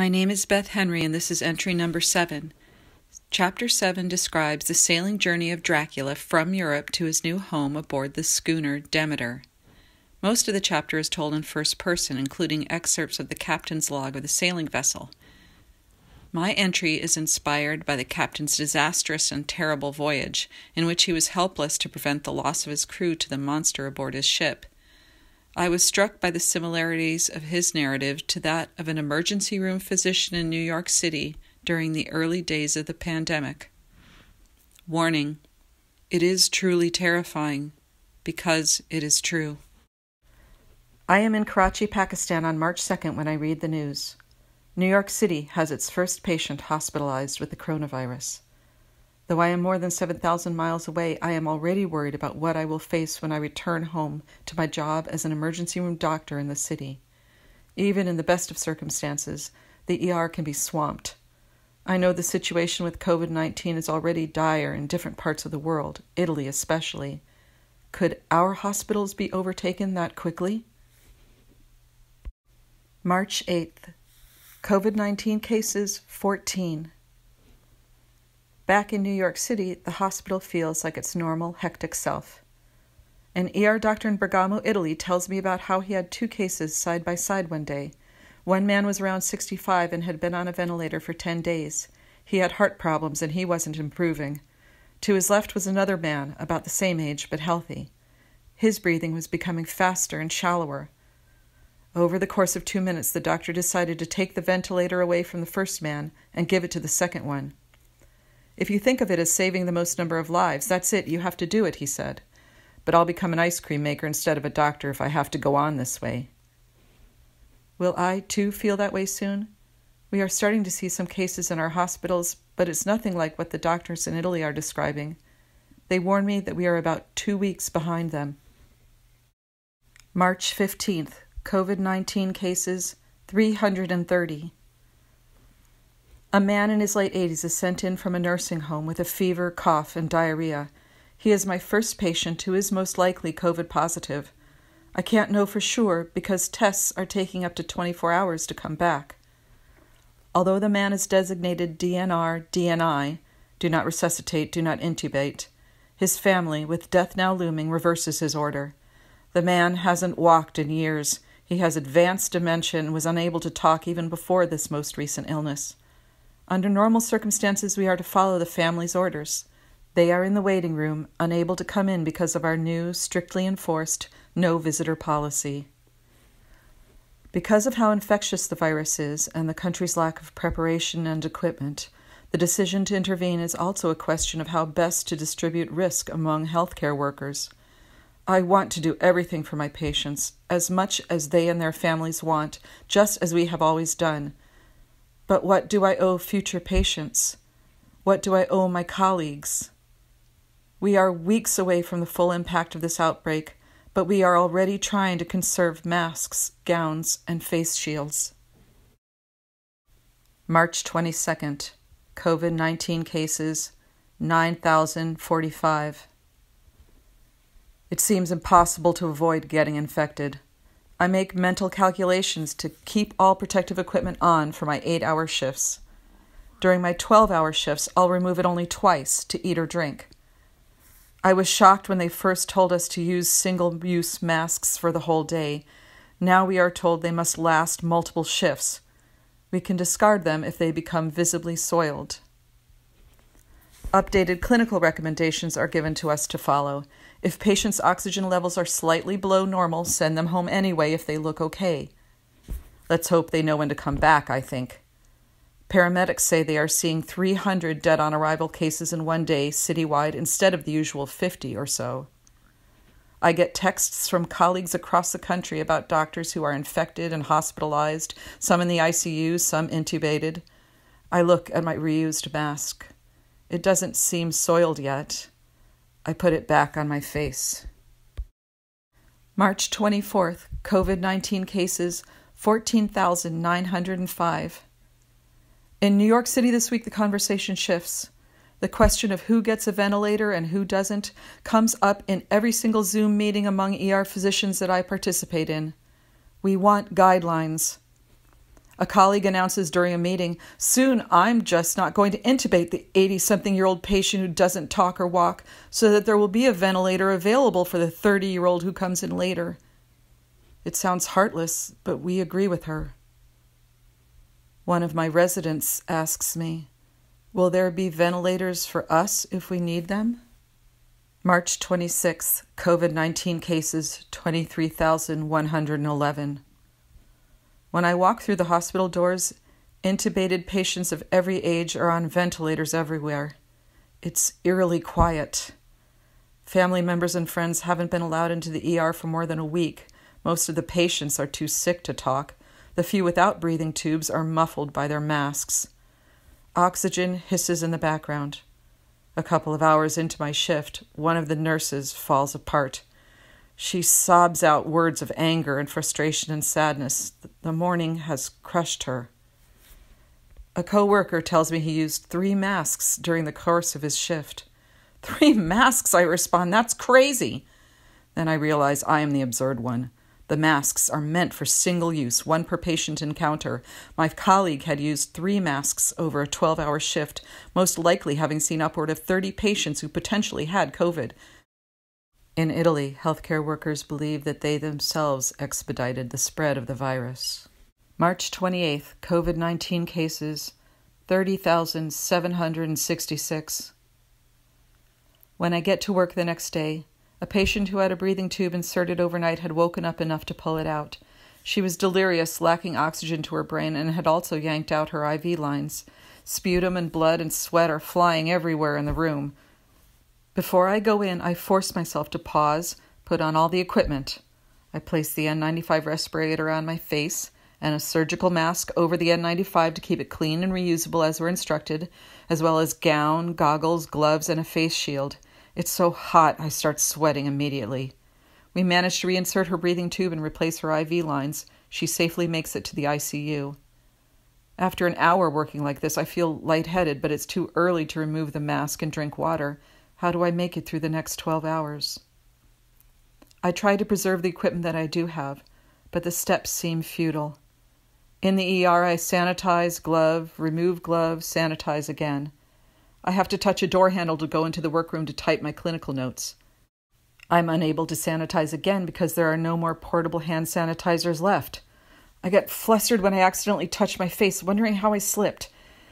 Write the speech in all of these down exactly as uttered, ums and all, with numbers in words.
My name is Beth Henry, and this is entry number seven. Chapter seven describes the sailing journey of Dracula from Europe to his new home aboard the schooner Demeter. Most of the chapter is told in first person, including excerpts of the captain's log of the sailing vessel. My entry is inspired by the captain's disastrous and terrible voyage, in which he was helpless to prevent the loss of his crew to the monster aboard his ship. I was struck by the similarities of his narrative to that of an emergency room physician in New York City during the early days of the pandemic. Warning: it is truly terrifying, because it is true. I am in Karachi, Pakistan on March second when I read the news. New York City has its first patient hospitalized with the coronavirus. Though I am more than seven thousand miles away, I am already worried about what I will face when I return home to my job as an emergency room doctor in the city. Even in the best of circumstances, the E R can be swamped. I know the situation with COVID nineteen is already dire in different parts of the world, Italy especially. Could our hospitals be overtaken that quickly? March eighth. COVID nineteen cases, fourteen. Back in New York City, the hospital feels like its normal, hectic self. An E R doctor in Bergamo, Italy, tells me about how he had two cases side by side one day. One man was around sixty-five and had been on a ventilator for ten days. He had heart problems and he wasn't improving. To his left was another man, about the same age but healthy. His breathing was becoming faster and shallower. Over the course of two minutes, the doctor decided to take the ventilator away from the first man and give it to the second one. "If you think of it as saving the most number of lives, that's it, you have to do it," he said. "But I'll become an ice cream maker instead of a doctor if I have to go on this way." Will I, too, feel that way soon? We are starting to see some cases in our hospitals, but it's nothing like what the doctors in Italy are describing. They warn me that we are about two weeks behind them. March fifteenth, COVID nineteen cases, three hundred thirty. A man in his late eighties is sent in from a nursing home with a fever, cough, and diarrhea. He is my first patient who is most likely COVID positive. I can't know for sure because tests are taking up to twenty-four hours to come back. Although the man is designated D N R, D N I, do not resuscitate, do not intubate, his family, with death now looming, reverses his order. The man hasn't walked in years. He has advanced dementia and was unable to talk even before this most recent illness. Under normal circumstances, we are to follow the family's orders. They are in the waiting room, unable to come in because of our new, strictly enforced, no-visitor policy. Because of how infectious the virus is and the country's lack of preparation and equipment, the decision to intervene is also a question of how best to distribute risk among healthcare workers. I want to do everything for my patients, as much as they and their families want, just as we have always done. But what do I owe future patients? What do I owe my colleagues? We are weeks away from the full impact of this outbreak, but we are already trying to conserve masks, gowns, and face shields. March twenty-second, COVID nineteen cases, nine thousand forty-five. It seems impossible to avoid getting infected. I make mental calculations to keep all protective equipment on for my eight-hour shifts. During my twelve-hour shifts, I'll remove it only twice to eat or drink. I was shocked when they first told us to use single-use masks for the whole day. Now we are told they must last multiple shifts. We can discard them if they become visibly soiled. Updated clinical recommendations are given to us to follow. If patients' oxygen levels are slightly below normal, send them home anyway if they look okay. Let's hope they know when to come back, I think. Paramedics say they are seeing three hundred dead on arrival cases in one day citywide instead of the usual fifty or so. I get texts from colleagues across the country about doctors who are infected and hospitalized, some in the I C U, some intubated. I look at my reused mask. It doesn't seem soiled yet. I put it back on my face. March twenty-fourth, COVID nineteen cases, fourteen thousand nine hundred five. In New York City this week, the conversation shifts. The question of who gets a ventilator and who doesn't comes up in every single Zoom meeting among E R physicians that I participate in. We want guidelines. A colleague announces during a meeting, "Soon I'm just not going to intubate the eighty-something-year-old patient who doesn't talk or walk, so that there will be a ventilator available for the thirty-year-old who comes in later." It sounds heartless, but we agree with her. One of my residents asks me, "Will there be ventilators for us if we need them?" March twenty-sixth, COVID nineteen cases, twenty-three thousand one hundred eleven. When I walk through the hospital doors, intubated patients of every age are on ventilators everywhere. It's eerily quiet. Family members and friends haven't been allowed into the E R for more than a week. Most of the patients are too sick to talk. The few without breathing tubes are muffled by their masks. Oxygen hisses in the background. A couple of hours into my shift, one of the nurses falls apart. She sobs out words of anger and frustration and sadness. The morning has crushed her. A co-worker tells me he used three masks during the course of his shift. "Three masks," I respond. "That's crazy." Then I realize I am the absurd one. The masks are meant for single use, one per patient encounter. My colleague had used three masks over a twelve-hour shift, most likely having seen upward of thirty patients who potentially had COVID. In Italy, healthcare workers believe that they themselves expedited the spread of the virus. March twenty-eighth, COVID nineteen cases, thirty thousand seven hundred sixty-six. When I get to work the next day, a patient who had a breathing tube inserted overnight had woken up enough to pull it out. She was delirious, lacking oxygen to her brain, and had also yanked out her I V lines. Sputum and blood and sweat are flying everywhere in the room. Before I go in, I force myself to pause, put on all the equipment. I place the N ninety-five respirator on my face and a surgical mask over the N ninety-five to keep it clean and reusable as we're instructed, as well as gown, goggles, gloves, and a face shield. It's so hot, I start sweating immediately. We manage to reinsert her breathing tube and replace her I V lines. She safely makes it to the I C U. After an hour working like this, I feel lightheaded, but it's too early to remove the mask and drink water. How do I make it through the next twelve hours? I try to preserve the equipment that I do have, but the steps seem futile. In the E R, I sanitize, glove, remove glove, sanitize again. I have to touch a door handle to go into the workroom to type my clinical notes. I'm unable to sanitize again because there are no more portable hand sanitizers left. I get flustered when I accidentally touch my face, wondering how I slipped.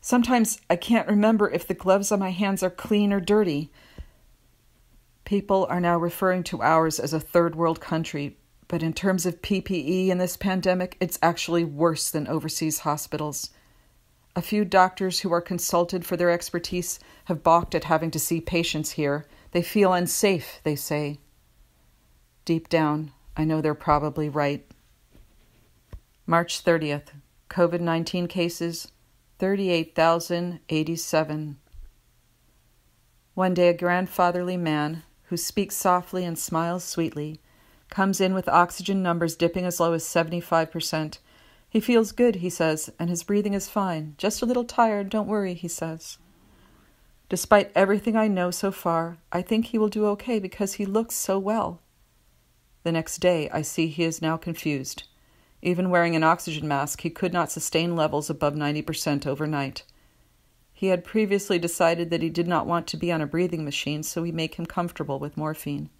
Sometimes I can't remember if the gloves on my hands are clean or dirty. People are now referring to ours as a third world country, but in terms of P P E in this pandemic, it's actually worse than overseas hospitals. A few doctors who are consulted for their expertise have balked at having to see patients here. They feel unsafe, they say. Deep down, I know they're probably right. March thirtieth, COVID nineteen cases, thirty-eight thousand eighty-seven. One day, a grandfatherly man, who speaks softly and smiles sweetly, comes in with oxygen numbers dipping as low as seventy-five percent. "He feels good," he says, "and his breathing is fine. Just a little tired, don't worry," he says. "Despite everything I know so far, I think he will do okay because he looks so well." The next day, I see he is now confused. Even wearing an oxygen mask, he could not sustain levels above ninety percent overnight. He had previously decided that he did not want to be on a breathing machine, so we make him comfortable with morphine.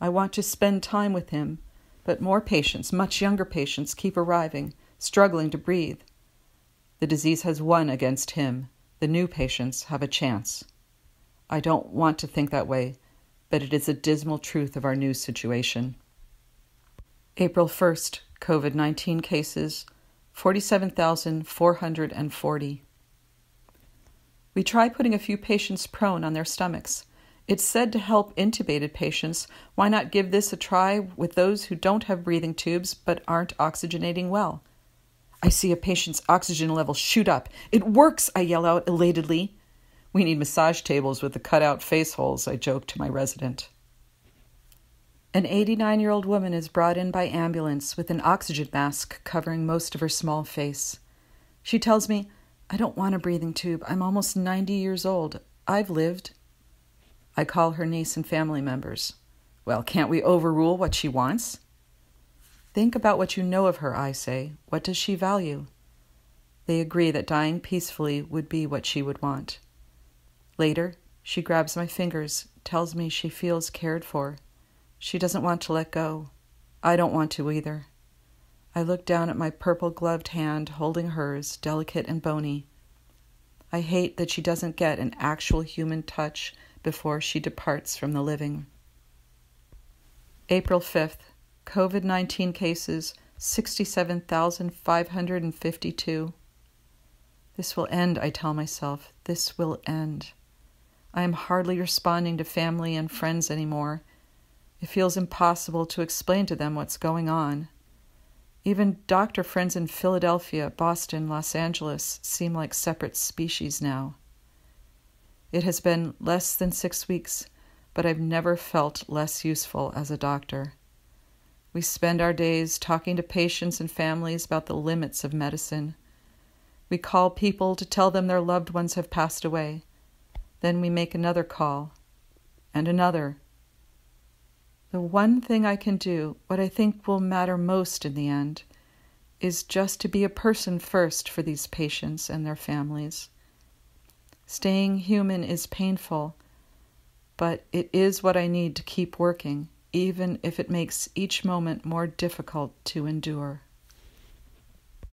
I want to spend time with him, but more patients, much younger patients, keep arriving, struggling to breathe. The disease has won against him. The new patients have a chance. I don't want to think that way, but it is a dismal truth of our new situation. April first, COVID nineteen cases, forty-seven thousand four hundred forty. We try putting a few patients prone on their stomachs. It's said to help intubated patients. Why not give this a try with those who don't have breathing tubes but aren't oxygenating well? I see a patient's oxygen level shoot up. "It works," I yell out elatedly. "We need massage tables with the cut-out face holes," I joke to my resident. An eighty-nine-year-old woman is brought in by ambulance with an oxygen mask covering most of her small face. She tells me, "I don't want a breathing tube. I'm almost ninety years old. I've lived." I call her niece and family members. "Well, can't we overrule what she wants?" "Think about what you know of her," I say. "What does she value? They agree that dying peacefully would be what she would want. Later, she grabs my fingers, tells me she feels cared for. She doesn't want to let go. I don't want to either. I look down at my purple-gloved hand holding hers, delicate and bony. I hate that she doesn't get an actual human touch before she departs from the living. April fifth, COVID nineteen cases, sixty-seven thousand five hundred fifty-two. This will end, I tell myself. This will end. I am hardly responding to family and friends anymore. It feels impossible to explain to them what's going on. Even doctor friends in Philadelphia, Boston, Los Angeles seem like separate species now. It has been less than six weeks, but I've never felt less useful as a doctor. We spend our days talking to patients and families about the limits of medicine. We call people to tell them their loved ones have passed away. Then we make another call, and another. The one thing I can do, what I think will matter most in the end, is just to be a person first for these patients and their families. Staying human is painful, but it is what I need to keep working, even if it makes each moment more difficult to endure.